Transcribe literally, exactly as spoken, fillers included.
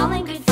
calling good.